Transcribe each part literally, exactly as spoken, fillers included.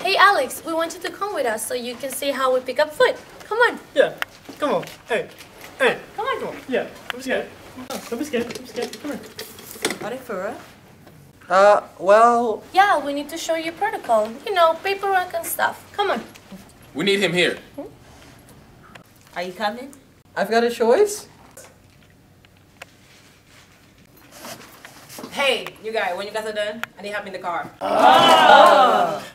Hey Alex, we want you to come with us so you can see how we pick up food. Come on. Yeah, come on. Hey, hey. Come on. Come on. Yeah, I'm scared. Yeah. Don't be scared. Don't be scared. Come on. Are they for real? Uh, well... Yeah, we need to show you protocol. You know, paperwork and stuff. Come on. We need him here. Hmm? Are you coming? I've got a choice. Hey, you guys, when you guys are done, I need help in the car. Oh. Oh.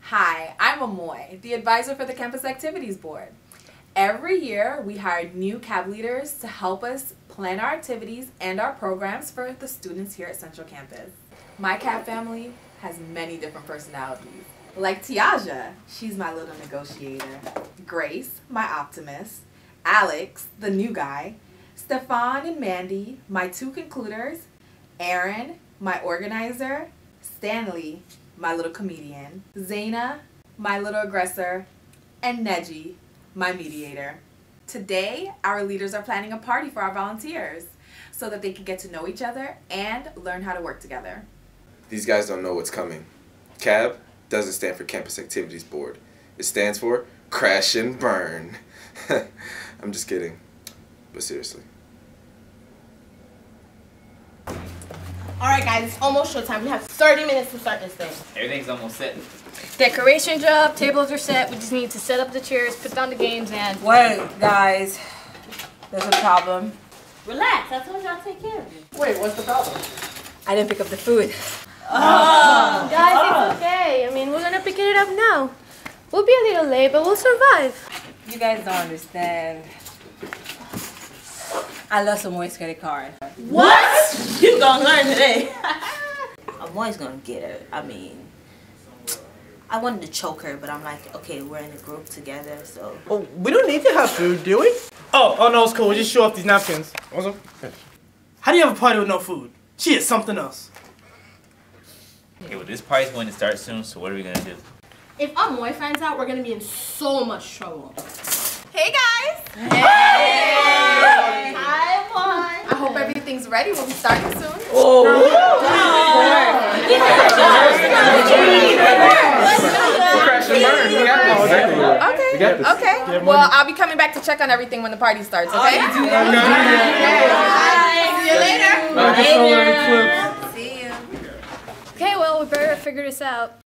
Hi, I'm Amoy, the advisor for the Campus Activities Board. Every year, we hire new C A B leaders to help us plan our activities and our programs for the students here at Central Campus. My C A B family has many different personalities. Like Tiaja, she's my little negotiator. Grace, my optimist. Alex, the new guy. Stefan and Mandy, my two concluders. Aaron, my organizer. Stanley, my little comedian. Zaina, my little aggressor. And Neji, my mediator. Today, our leaders are planning a party for our volunteers so that they can get to know each other and learn how to work together. These guys don't know what's coming. C A B doesn't stand for Campus Activities Board. It stands for Crash and Burn. I'm just kidding, but seriously. Alright guys, it's almost showtime. We have thirty minutes to start this thing. Everything's almost set. Decoration job, tables are set. We just need to set up the chairs, put down the games, and... Wait, guys. There's a problem. Relax, I told you I'll take care of you. Wait, what's the problem? I didn't pick up the food. Oh. Oh. Guys, oh. It's okay. I mean, we're gonna pick it up now. We'll be a little late, but we'll survive. You guys don't understand. I lost Amoy's credit card. What? You gonna learn today. Amoy's gonna get her. I mean, I wanted to choke her, but I'm like, okay, we're in a group together, so. Oh, we don't need to have food, do we? Oh, oh no, it's cool. We'll just show off these napkins. Awesome. How do you have a party with no food? She is something else. Okay, well, this party's going to start soon, so what are we gonna do? If Amoy finds out, we're gonna be in so much trouble. Hey guys! Hey! Hi, Amoy! I hope everything's ready. We'll be starting soon. Oh! Crash and burn. We got this. Okay. We got this. Okay. Well, I'll be coming back to check on everything when the party starts. Okay. Oh, okay. Bye. See you later. Bye. Later. See you. Okay. Well, we better figure this out.